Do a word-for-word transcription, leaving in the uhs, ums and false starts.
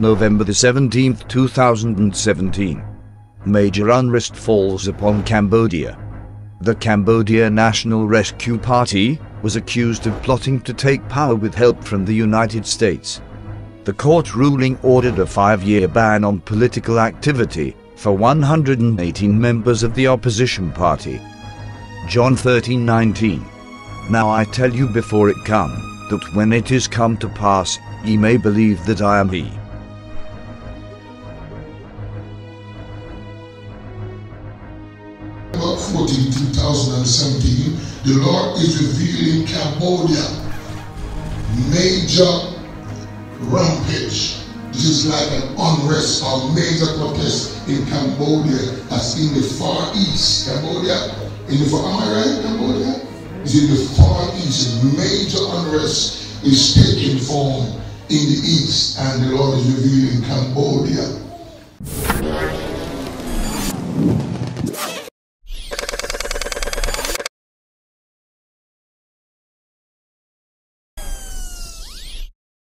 November seventeenth two thousand seventeen. Major unrest falls upon Cambodia. The Cambodia National Rescue Party was accused of plotting to take power with help from the United States. The court ruling ordered a five-year ban on political activity for one hundred eighteen members of the opposition party. John thirteen nineteen. Now I tell you before it come, that when it is come to pass, ye may believe that I am he. November fourteenth two thousand seventeen, the Lord is revealing Cambodia. Major rampage. This is like an unrest or major protest in Cambodia, as in the Far East. Cambodia, in the far, am I right? Cambodia is in the Far East. Major unrest is taking form in the East, and the Lord is revealing Cambodia.